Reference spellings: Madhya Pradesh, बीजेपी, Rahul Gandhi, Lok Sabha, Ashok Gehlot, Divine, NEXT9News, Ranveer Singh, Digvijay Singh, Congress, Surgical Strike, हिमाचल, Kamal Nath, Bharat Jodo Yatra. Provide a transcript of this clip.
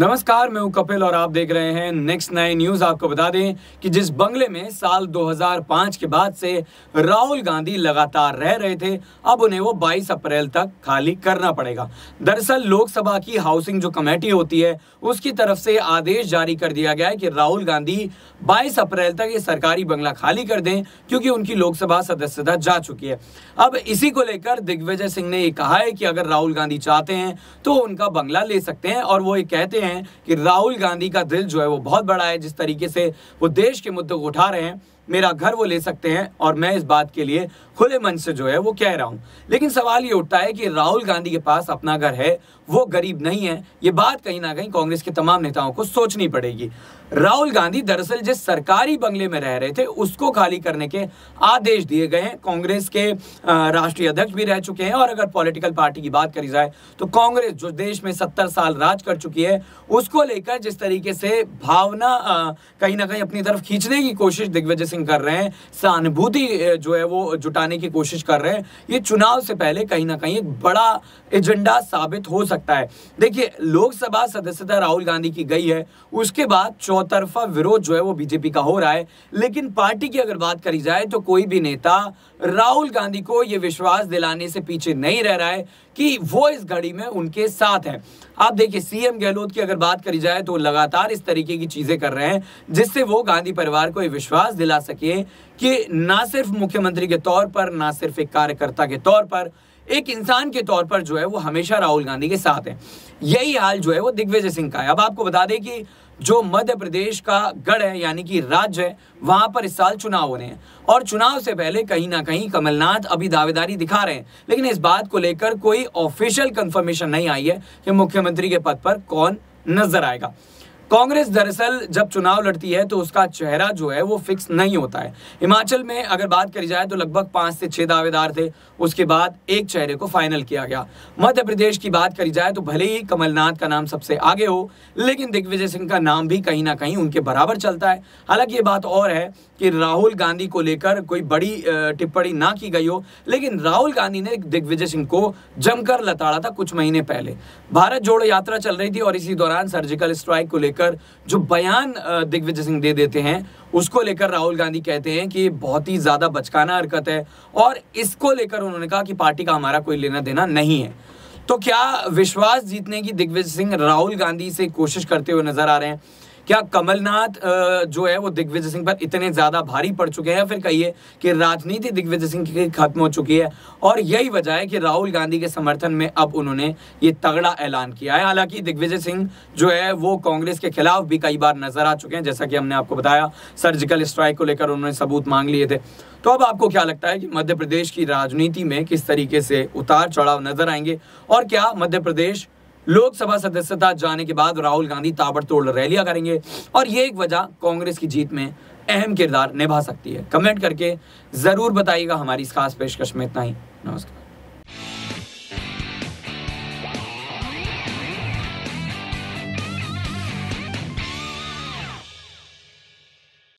नमस्कार, मैं हूं कपिल और आप देख रहे हैं नेक्स्ट 9 न्यूज। आपको बता दें कि जिस बंगले में साल 2005 के बाद से राहुल गांधी लगातार रह रहे थे, अब उन्हें वो 22 अप्रैल तक खाली करना पड़ेगा। दरअसल लोकसभा की हाउसिंग जो कमेटी होती है उसकी तरफ से आदेश जारी कर दिया गया है कि राहुल गांधी 22 अप्रैल तक ये सरकारी बंगला खाली कर दें, क्योंकि उनकी लोकसभा सदस्यता जा चुकी है। अब इसी को लेकर दिग्विजय सिंह ने ये कहा है कि अगर राहुल गांधी चाहते हैं तो उनका बंगला ले सकते हैं, और वो ये कहते हैं कि राहुल गांधी का दिल जो है वो बहुत बड़ा है। जिस तरीके से वो देश के मुद्दों को उठा रहे हैं, मेरा घर वो ले सकते हैं और मैं इस बात के लिए खुले मन से जो है वो कह रहा हूं। लेकिन सवाल ये उठता है कि राहुल गांधी के पास अपना घर है, वो गरीब नहीं है। ये बात कहीं ना कहीं कांग्रेस के तमाम नेताओं को सोचनी पड़ेगी। राहुल गांधी दरअसल जिस सरकारी बंगले में रह रहे थे उसको खाली करने के आदेश दिए गए हैं। कांग्रेस के राष्ट्रीय अध्यक्ष भी रह चुके हैं, और अगर पॉलिटिकल पार्टी की बात करी जाए तो कांग्रेस जो देश में 70 साल राज कर चुकी है, उसको लेकर जिस तरीके से भावना कहीं ना कहीं अपनी तरफ खींचने की कोशिश दिग्विजय सिंह कर रहे हैं, सहानुभूति जो है वो जुटाने की कोशिश कर रहे हैं, ये चुनाव से पहले कहीं ना कहीं एक बड़ा एजेंडा साबित हो सकता है। देखिए, लोकसभा सदस्यता राहुल गांधी की गई है, उसके बाद चौतरफा विरोध जो है वो बीजेपी का हो रहा है, लेकिन पार्टी की अगर बात करी जाए तो कोई भी नेता राहुल गांधी को ये विश्वास दिलाने से पीछे नहीं रह रहा है कि वो इस घड़ी में उनके साथ है। आप देखिए, सीएम गहलोत की अगर बात करी जाए तो लगातार इस तरीके की चीजें कर रहे हैं जिससे वो गांधी परिवार को ये विश्वास दिला सके कि ना सिर्फ मुख्यमंत्री के तौर पर, ना सिर्फ एक कार्यकर्ता के तौर पर, एक इंसान के तौर पर जो है वो हमेशा राहुल गांधी के साथ है। यही हाल जो है वो दिग्विजय सिंह का है। अब आपको बता दें कि जो मध्य प्रदेश का गढ़ है, यानी कि राज्य है, वहां पर इस साल चुनाव होने हैं, और चुनाव से पहले कहीं ना कहीं कमलनाथ अभी दावेदारी दिखा रहे हैं, लेकिन इस बात को लेकर कोई ऑफिशियल कंफर्मेशन नहीं आई है कि मुख्यमंत्री के पद पर कौन नजर आएगा। कांग्रेस दरअसल जब चुनाव लड़ती है तो उसका चेहरा जो है वो फिक्स नहीं होता है। हिमाचल में अगर बात करी जाए तो लगभग 5 से 6 दावेदार थे, उसके बाद एक चेहरे को फाइनल किया गया। मध्य प्रदेश की बात करी जाए तो भले ही कमलनाथ का नाम सबसे आगे हो, लेकिन दिग्विजय सिंह का नाम भी कहीं ना कहीं उनके बराबर चलता है। हालांकि ये बात और है कि राहुल गांधी को लेकर कोई बड़ी टिप्पणी ना की गई हो, लेकिन राहुल गांधी ने दिग्विजय सिंह को जमकर लताड़ा था कुछ महीने पहले। भारत जोड़ो यात्रा चल रही थी और इसी दौरान सर्जिकल स्ट्राइक को लेकर जो बयान दिग्विजय सिंह दे देते हैं, उसको लेकर राहुल गांधी कहते हैं कि बहुत ही ज्यादा बचकाना हरकत है, और इसको लेकर उन्होंने कहा कि पार्टी का हमारा कोई लेना देना नहीं है। तो क्या विश्वास जीतने की दिग्विजय सिंह राहुल गांधी से कोशिश करते हुए नजर आ रहे हैं? क्या कमलनाथ जो है वो दिग्विजय सिंह पर इतने ज्यादा भारी पड़ चुके हैं, या फिर कहिए कि राजनीति दिग्विजय सिंह की खत्म हो चुकी है, और यही वजह है कि राहुल गांधी के समर्थन में अब उन्होंने ये तगड़ा ऐलान किया है। हालांकि दिग्विजय सिंह जो है वो कांग्रेस के खिलाफ भी कई बार नजर आ चुके हैं, जैसा कि हमने आपको बताया सर्जिकल स्ट्राइक को लेकर उन्होंने सबूत मांग लिए थे। तो अब आपको क्या लगता है कि मध्य प्रदेश की राजनीति में किस तरीके से उतार चढ़ाव नजर आएंगे, और क्या मध्य प्रदेश लोकसभा सदस्यता जाने के बाद राहुल गांधी ताबड़तोड़ रैलियां करेंगे, और ये एक वजह कांग्रेस की जीत में अहम किरदार निभा सकती है? कमेंट करके जरूर बताइएगा। हमारी इस खास पेशकश में इतना ही। नमस्कार।